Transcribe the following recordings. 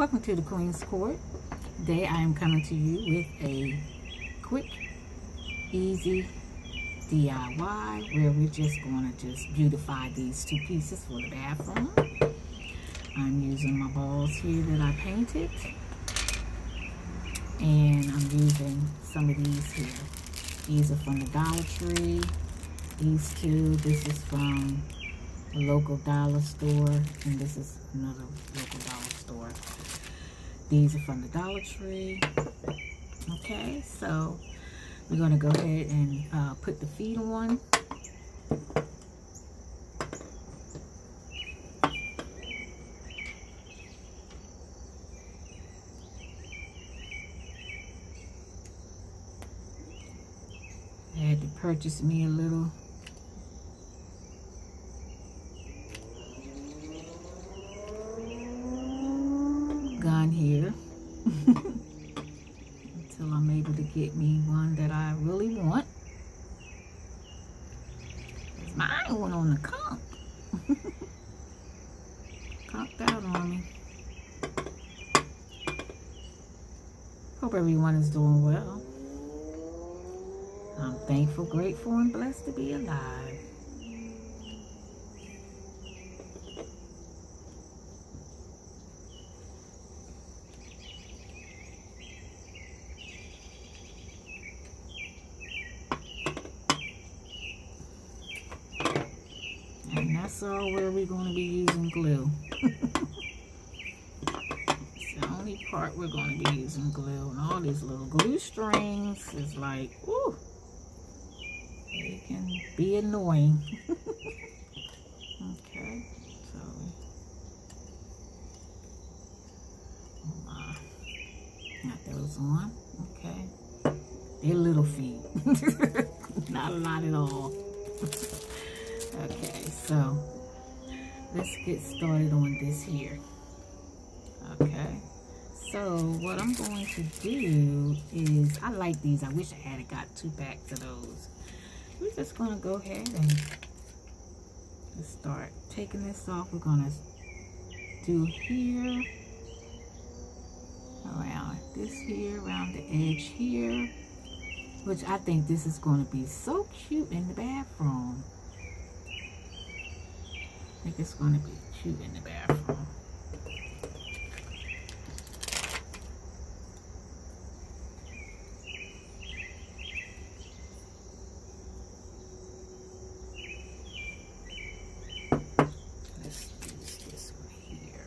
Welcome to the Queen's Court. Today I am coming to you with a quick, easy DIY where we're just going to just beautify these two pieces for the bathroom. I'm using my balls here that I painted, and I'm using some of these here. These are from the Dollar Tree. These two, this is from a local dollar store, and this is another local dollar store. These are from the Dollar Tree. Okay, so we're going to go ahead and put the feet on. I had to purchase me a little gun here until I'm able to get me one that I really want. Because mine went on the conk. Conked out on me. Hope everyone is doing well. I'm thankful, grateful, and blessed to be alive. And that's all where we're going to be using glue. It's the only part we're going to be using glue. And all these little glue strings is like, ooh, it can be annoying. Okay, so, oh my, got those on. Okay, they're little feet. Not a lot at all. Okay, so let's get started on this here. Okay, so what I'm going to do is, I like these. I wish I had got two packs of those. We're just going to go ahead and just start taking this off. We're going to do here, around this here, around the edge here, which I think this is going to be so cute in the bathroom. I think it's going to be cute in the bathroom. Let's use this one here.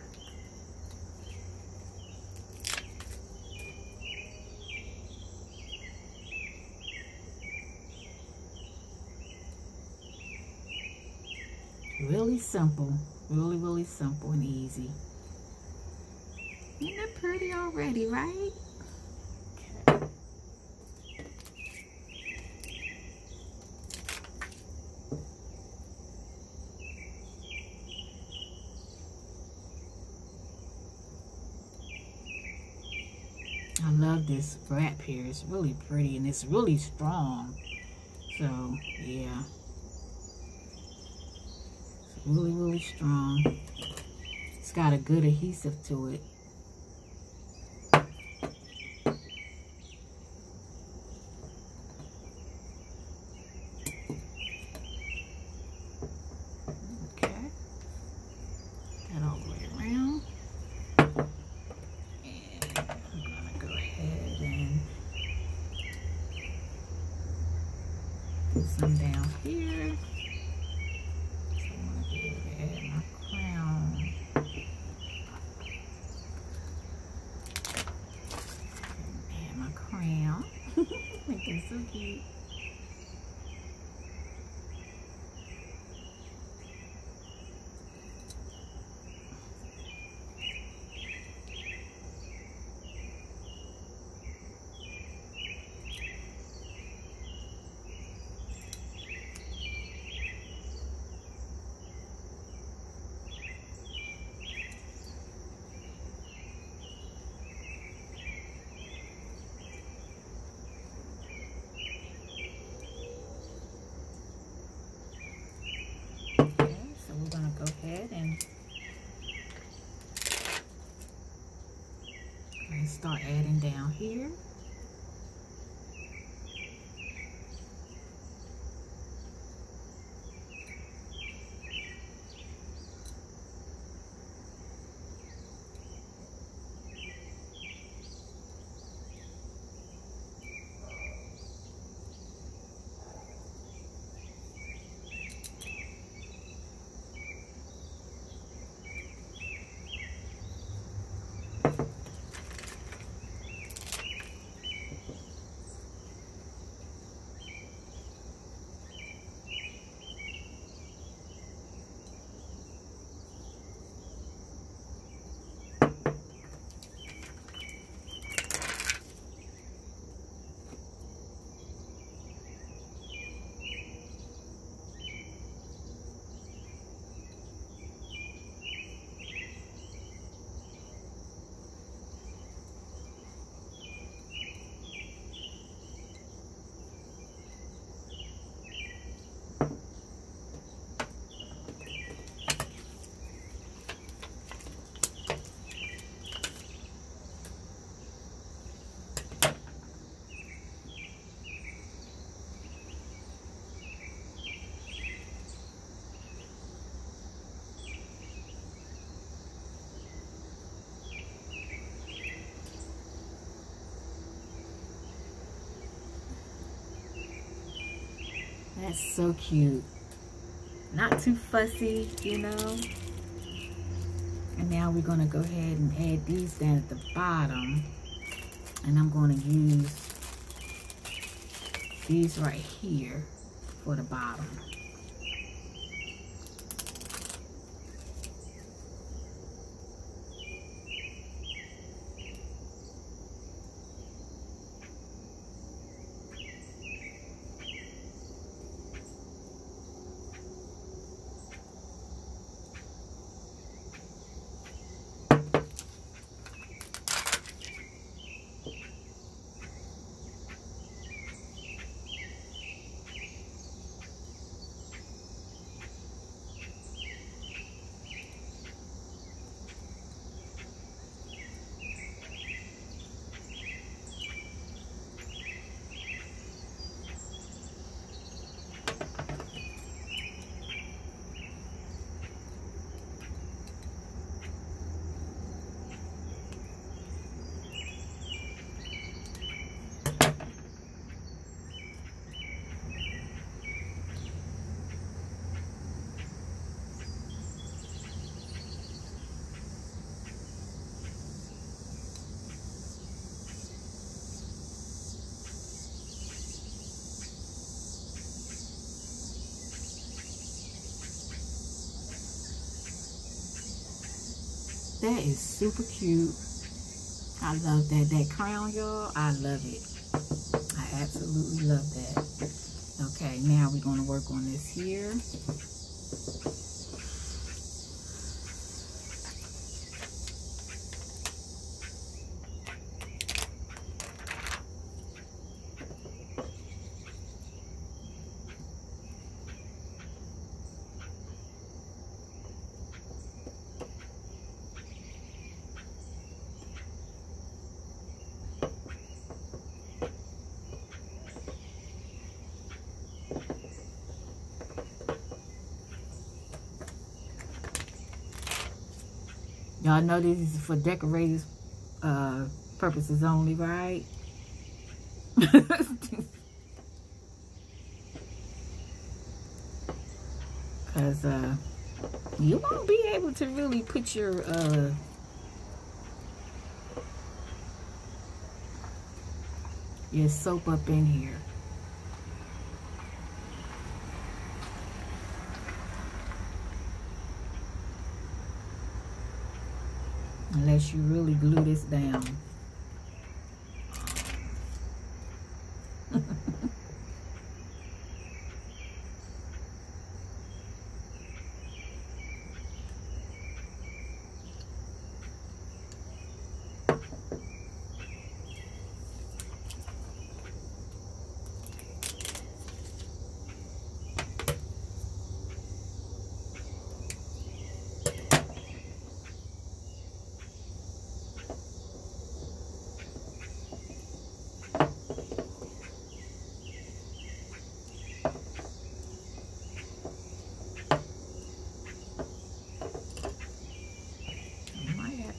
Really simple, really simple and easy. Isn't that pretty already, right? Okay. I love this wrap here. It's really pretty and it's really strong. So yeah. Really strong. It's got a good adhesive to it. Okay. That all the way around. And I'm going to go ahead and put some down here. It's so cute. and start adding down here. That's so cute. Not too fussy, you know. And now we're going to go ahead and add these down at the bottom. And I'm going to use these right here for the bottom. That is super cute. I love that. That crown, y'all, I love it. I absolutely love that. Okay, now we're going to work on this here. Y'all know this is for decorative purposes only, right? Because you won't be able to really put your soap up in here. Unless you really glue this down.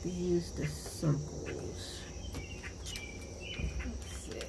these the circles. Let's see.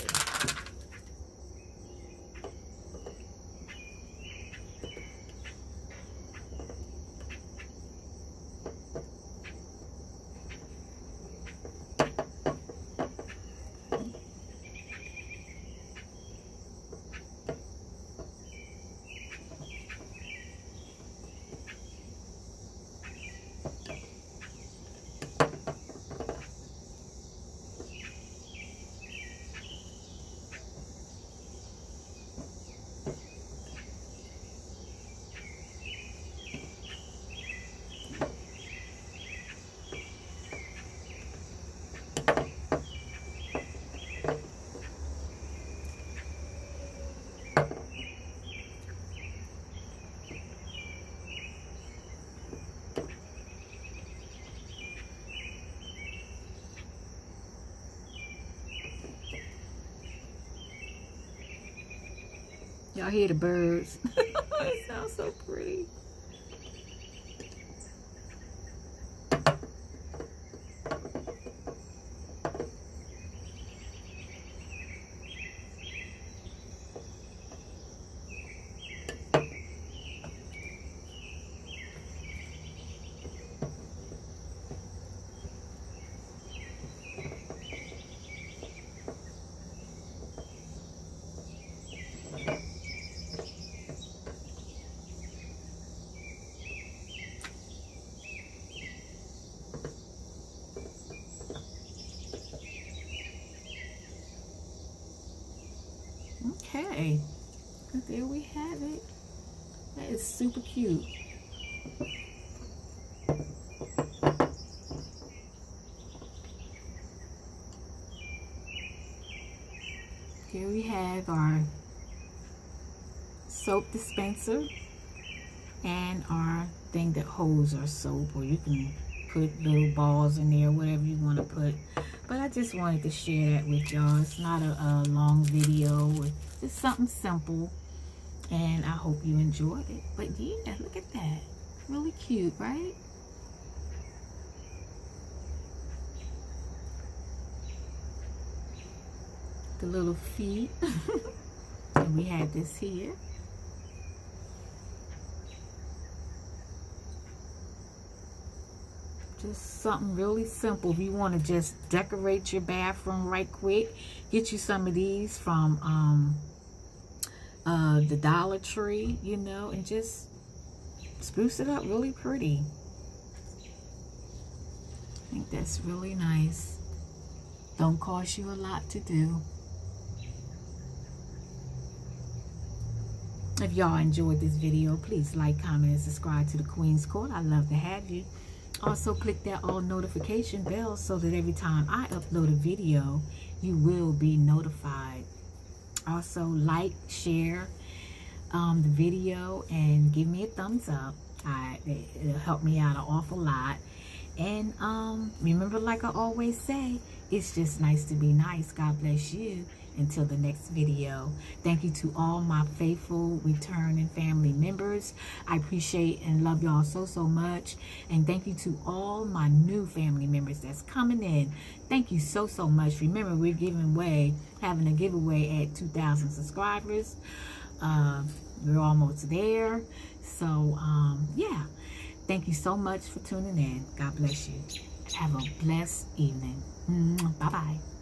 Y'all hear the birds? It sounds so pretty. Okay, there we have it. That is super cute. Here we have our soap dispenser and our thing that holds our soap, or you can put little balls in there, whatever you want to put. But I just wanted to share that with y'all. It's not a long video. It's just something simple. And I hope you enjoyed it. But yeah, look at that. Really cute, right? The little feet. And we have this here. Just something really simple. If you want to just decorate your bathroom right quick, get you some of these from the Dollar Tree, you know, and just spruce it up really pretty. I think that's really nice. Don't cost you a lot to do. If y'all enjoyed this video, please like, comment, and subscribe to The Queen's Court. I'd love to have you. Also, click that all notification bell so that every time I upload a video, you will be notified. Also, like, share the video, and give me a thumbs up. It'll help me out an awful lot. And remember, like I always say, it's just nice to be nice. God bless you. Until the next video, thank you to all my faithful returning family members. I appreciate and love y'all so much. And thank you to all my new family members that's coming in. Thank you so much. Remember, we're having a giveaway at 2,000 subscribers. We're almost there. So yeah, thank you so much for tuning in. God bless you. Have a blessed evening. Bye-bye.